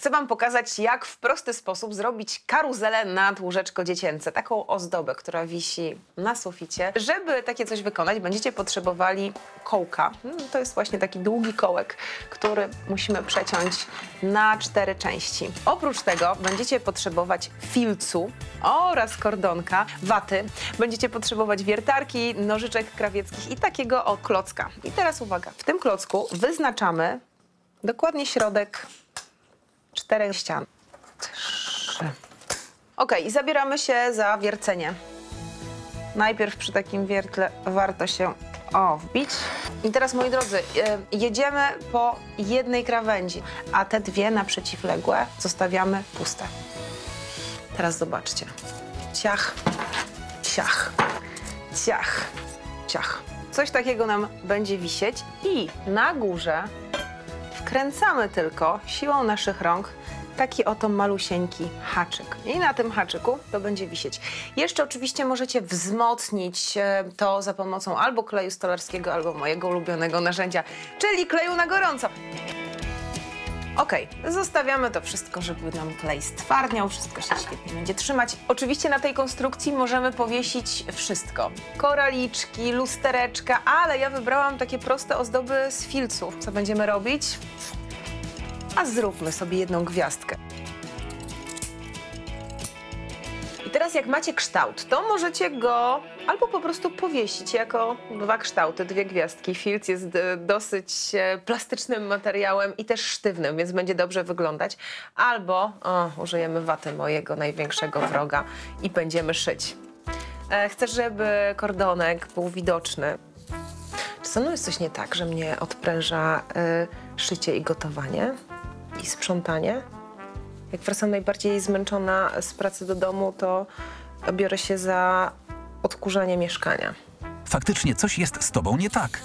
Chcę Wam pokazać, jak w prosty sposób zrobić karuzelę nad łóżeczko dziecięce, taką ozdobę, która wisi na suficie. Żeby takie coś wykonać, będziecie potrzebowali kołka. To jest właśnie taki długi kołek, który musimy przeciąć na 4 części. Oprócz tego będziecie potrzebować filcu oraz kordonka, waty. Będziecie potrzebować wiertarki, nożyczek krawieckich i takiego klocka. I teraz uwaga, w tym klocku wyznaczamy dokładnie środek 4 ścian. 3. Ok, i zabieramy się za wiercenie. Najpierw przy takim wiertle warto się wbić. I teraz, moi drodzy, jedziemy po jednej krawędzi, a te dwie na przeciwległe zostawiamy puste. Teraz zobaczcie. Ciach, ciach, ciach, ciach. Coś takiego nam będzie wisieć i na górze wkręcamy tylko siłą naszych rąk taki oto malusieńki haczyk. I na tym haczyku to będzie wisieć. Jeszcze oczywiście możecie wzmocnić to za pomocą albo kleju stolarskiego, albo mojego ulubionego narzędzia, czyli kleju na gorąco. Ok, zostawiamy to wszystko, żeby nam klej stwardniał, wszystko się świetnie będzie trzymać. Oczywiście na tej konstrukcji możemy powiesić wszystko. Koraliczki, lustereczka, ale ja wybrałam takie proste ozdoby z filców. Co będziemy robić? A zróbmy sobie jedną gwiazdkę. I teraz jak macie kształt, to możecie go albo po prostu powiesić jako 2 kształty, 2 gwiazdki. Filc jest dosyć plastycznym materiałem i też sztywnym, więc będzie dobrze wyglądać. Albo użyjemy waty, mojego największego wroga, i będziemy szyć. Chcę, żeby kordonek był widoczny. Czy ze mną jest coś nie tak, że mnie odpręża szycie i gotowanie i sprzątanie? Jak wracam najbardziej zmęczona z pracy do domu, to biorę się za odkurzanie mieszkania. Faktycznie coś jest z tobą nie tak.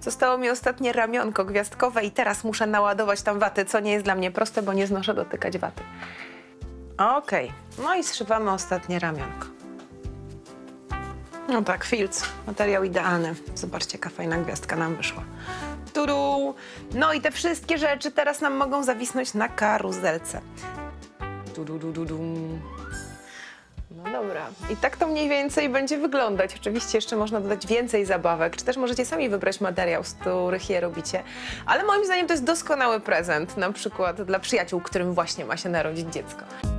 Zostało mi ostatnie ramionko gwiazdkowe i teraz muszę naładować tam waty, co nie jest dla mnie proste, bo nie znoszę dotykać waty. Okej, no i zszywamy ostatnie ramionko. No tak, filc, materiał idealny. Zobaczcie, jaka fajna gwiazdka nam wyszła. Tudu! No i te wszystkie rzeczy teraz nam mogą zawisnąć na karuzelce. Tudu, du, du, du. No dobra, i tak to mniej więcej będzie wyglądać. Oczywiście jeszcze można dodać więcej zabawek, czy też możecie sami wybrać materiał, z których je robicie. Ale moim zdaniem to jest doskonały prezent, na przykład dla przyjaciół, którym właśnie ma się narodzić dziecko.